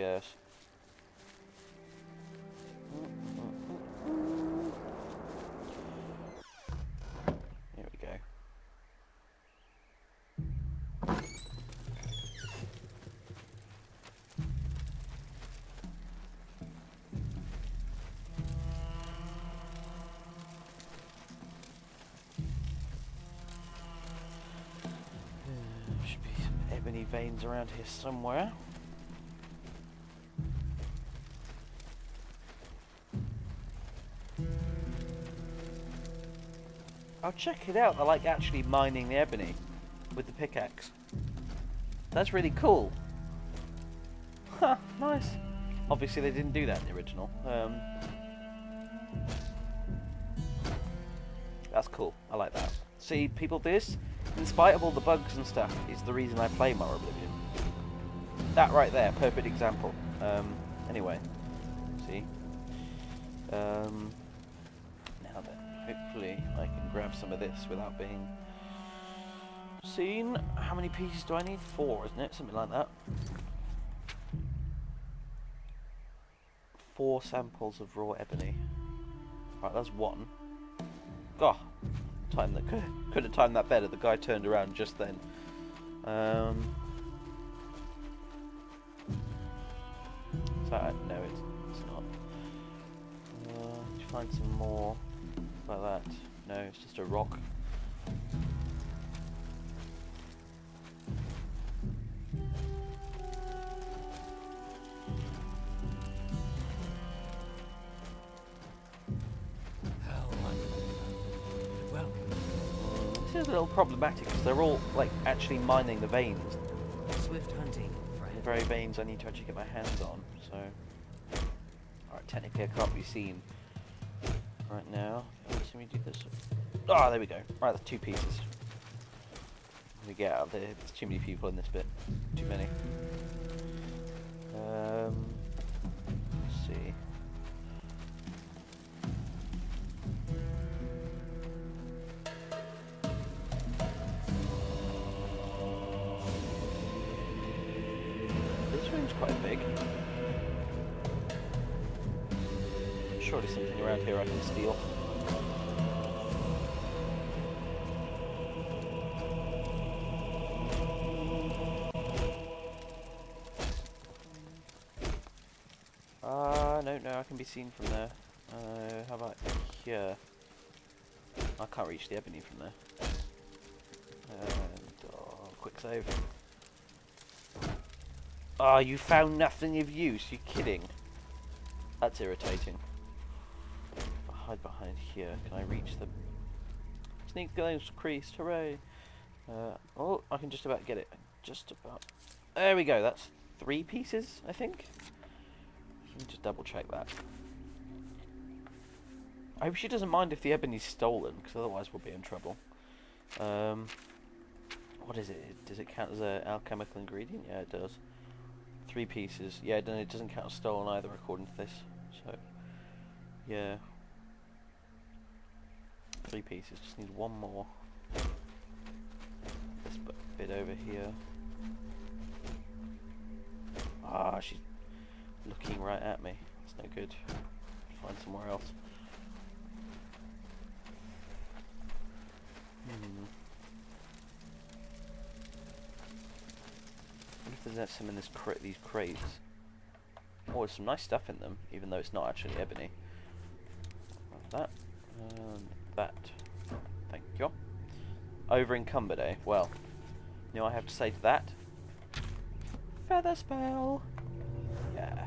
Yes. Here we go. There should be some ebony veins around here somewhere. I'll check it out. I like actually mining the ebony with the pickaxe. That's really cool. Ha, nice. Obviously they didn't do that in the original. That's cool. I like that. See, people, this, in spite of all the bugs and stuff, is the reason I play Morroblivion. That right there, perfect example. Anyway, see. Now then. Hopefully I can grab some of this without being seen. How many pieces do I need? 4, isn't it? Something like that. 4 samples of raw ebony. Right, that's 1. Gah! Time that could have timed that better. The guy turned around just then. Is that right? No, it's not. Find some more. Like that. No, it's just a rock. Hello. Well, this is a little problematic because they're all like actually mining the veins. Swift hunting, friend. The very veins I need to actually get my hands on. So, all right, technically I can't be seen right now. Let me do this. Ah, oh, there we go. Right, that's 2 pieces. Let me get out of there. There's too many people in this bit. Too many. Let's see. This room's quite big. Surely something around here I can steal. No, I can be seen from there. How about here? I can't reach the ebony from there. And, oh, quick save. Ah, oh, you found nothing of use. You're kidding. That's irritating. If I hide behind here, can I reach the sneak glass crease? Hooray! Oh, I can just about get it. Just about. There we go. That's 3 pieces, I think. Let me just double check that. I hope she doesn't mind if the ebony's stolen, because otherwise we'll be in trouble. What is it? Does it count as an alchemical ingredient? Yeah, it does. 3 pieces. Yeah, it doesn't count as stolen either, according to this. So, yeah. 3 pieces. Just need 1 more. This bit over here. Ah, she's looking right at me. That's no good. Find somewhere else. I wonder if there's some in these crates. Oh, there's some nice stuff in them, even though it's not actually ebony. That. That. Thank you. Over encumbered, eh? Well, you know what I have to say to that? Feather spell! Yeah.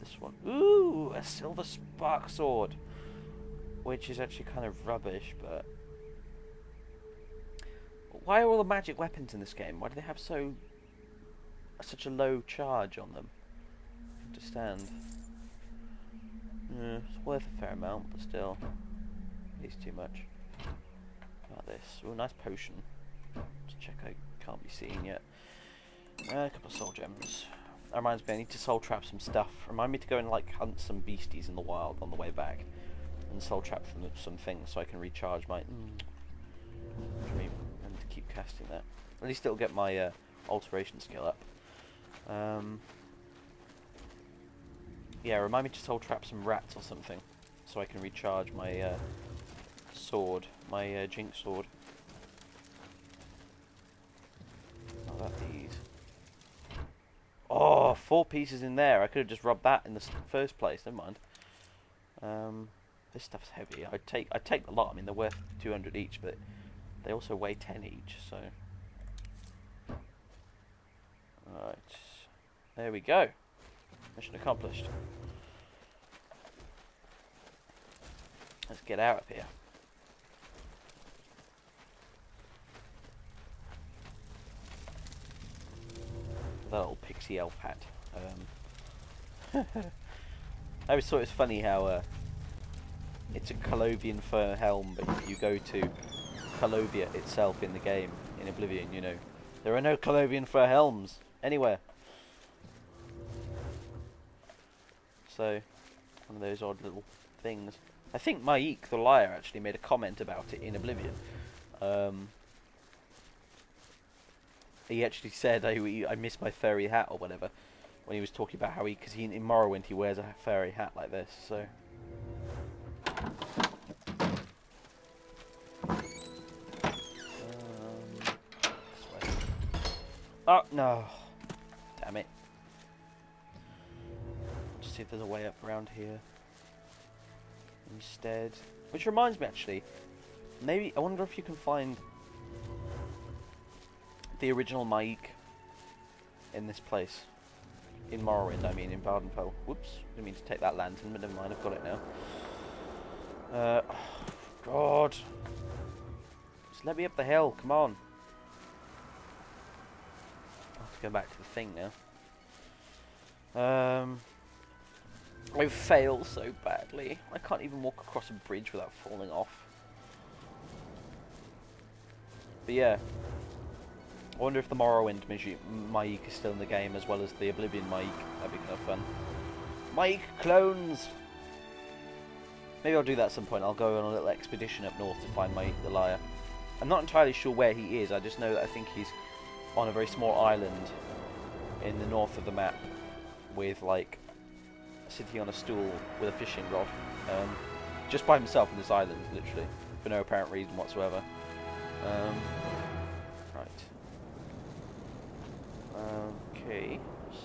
This one. Ooh, a silver spark sword, which is actually kind of rubbish. But why are all the magic weapons in this game? Why do they have such a low charge on them? I understand. Yeah, it's worth a fair amount, but still, it's too much. Like this. Ooh, nice potion. Just check I can't be seen yet. A couple of soul gems. That reminds me, I need to soul trap some stuff. Remind me to go and like hunt some beasties in the wild on the way back, and soul trap some things so I can recharge my dream. And to keep casting that. At least it'll get my alteration skill up. Yeah, remind me to soul trap some rats or something, so I can recharge my sword, my Jinx sword. Not that these. Oh, 4 pieces in there. I could have just rubbed that in the first place. Never mind. This stuff's heavy. I take a lot. I mean, they're worth 200 each, but they also weigh 10 each. So, all right, there we go. Mission accomplished. Let's get out of here. That old pixie elf hat. I always thought it was funny how it's a Colovian fur helm, but if you go to Colovia itself in the game, in Oblivion, you know, there are no Colovian fur helms anywhere. So, one of those odd little things. I think Maik the Liar actually made a comment about it in Oblivion. He actually said, I miss my furry hat or whatever, when he was talking about how he, because in Morrowind he wears a furry hat like this, so. Oh, no. Damn it. Let's see if there's a way up around here instead. Which reminds me, actually. Maybe, I wonder if you can find the original Maik in this place. In Morrowind, I mean, in Bardenfell. Whoops, didn't mean to take that lantern, but never mind, I've got it now. Oh, God. Just let me up the hill, come on. Go back to the thing now. I fail so badly. I can't even walk across a bridge without falling off. But yeah, I wonder if the Morrowind Maik is still in the game as well as the Oblivion Maik. That'd be kind of fun. Maik clones. Maybe I'll do that at some point. I'll go on a little expedition up north to find Maik the Liar. I'm not entirely sure where he is. I just know that I think he's on a very small island in the north of the map, with like sitting on a stool with a fishing rod, just by himself on this island, literally, for no apparent reason whatsoever. Right. Okay.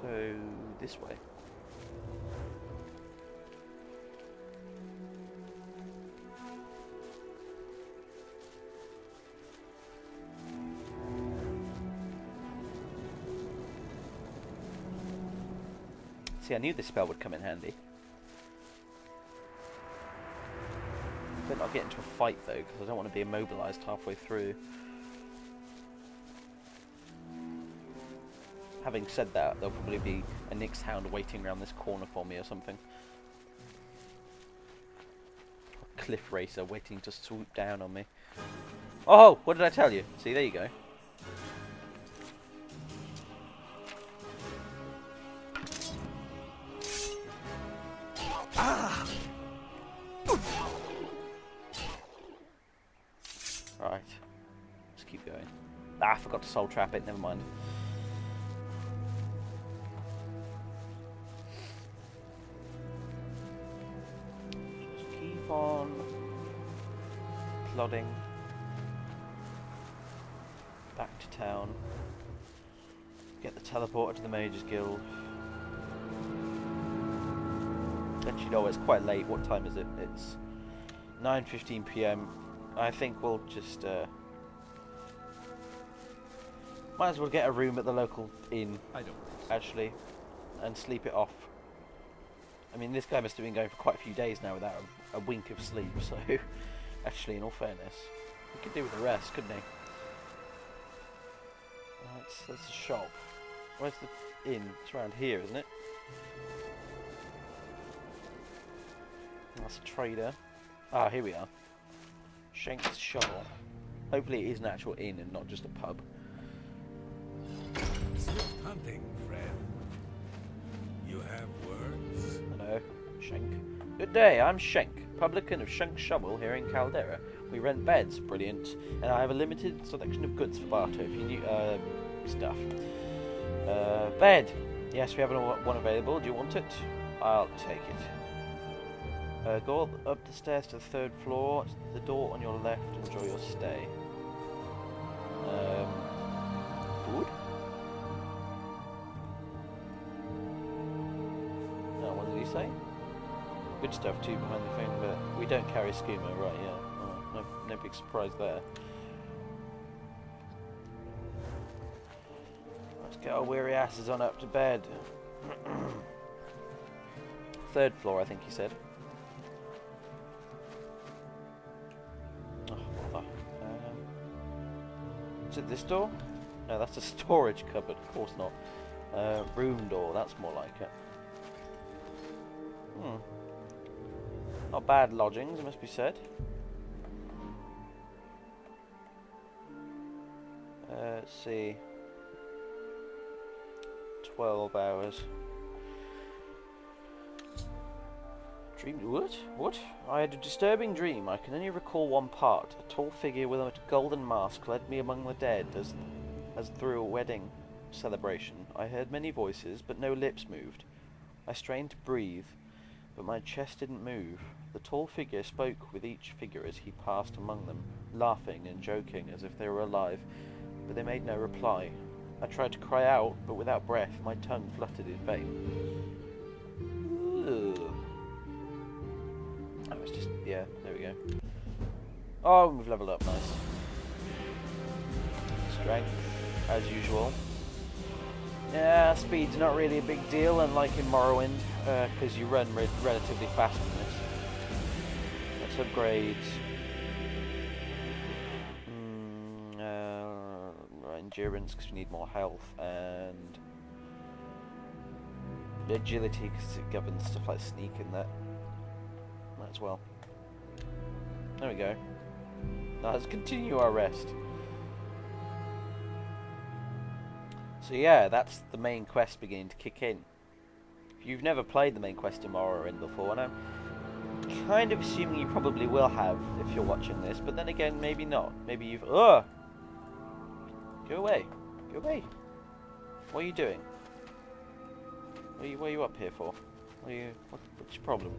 So this way. See, I knew this spell would come in handy. Better not get into a fight though, because I don't want to be immobilized halfway through. Having said that, there'll probably be a Nyx Hound waiting around this corner for me or something. A cliff racer waiting to swoop down on me. Oh, what did I tell you? See, there you go. Soul trap it, never mind. Just keep on plodding back to town. Get the teleporter to the Mage's Guild. Let you know it's quite late. What time is it? It's 9:15 PM. I think we'll just might as well get a room at the local inn, actually, and sleep it off. I mean, this guy must have been going for quite a few days now without a wink of sleep, so actually, in all fairness, he could do with the rest, couldn't he? That's a shop. Where's the inn? It's around here, isn't it? That's a trader. Ah, here we are. Shenk's shop. Hopefully it is an actual inn and not just a pub. Hunting, friend. You have words? Hello, Shenk. Good day, I'm Shenk, publican of Shenk's Shovel here in Caldera. We rent beds, brilliant, and I have a limited selection of goods for barter if you need stuff. Bed. Yes, we have one available. Do you want it? I'll take it. Go up the stairs to the third floor. The door on your left. Enjoy your stay. Food? No, what did he say? Good stuff too behind the thing, but we don't carry schema, right? Yeah. Oh, no big surprise there. Let's get our weary asses on up to bed. Third floor, I think he said. Is it this door? No, that's a storage cupboard. Of course not. Room door. That's more like it. Hmm. Not bad lodgings, it must be said. Let's see. 12 hours. Dreamed what? What? I had a disturbing dream. I can only recall one part. A tall figure with a golden mask led me among the dead as through a wedding celebration. I heard many voices, but no lips moved. I strained to breathe, but my chest didn't move. The tall figure spoke with each figure as he passed among them, laughing and joking as if they were alive, but they made no reply. I tried to cry out, but without breath, my tongue fluttered in vain. Ooh. Oh, it's just, yeah, there we go. Oh, we've leveled up, nice. Strength, as usual. Yeah, speed's not really a big deal, unlike in Morrowind, because you run relatively fast in this. Let's upgrade. Endurance, because we need more health, and agility, because it governs stuff like sneak and that. Might as well. There we go. Now let's continue our rest. So yeah, that's the main quest beginning to kick in. If you've never played the main quest in Morrowind before, and I'm kind of assuming you probably will have if you're watching this, but then again, maybe not. Maybe you've... Ugh! Go away. Go away. What are you doing? What are you up here for? What's your problem?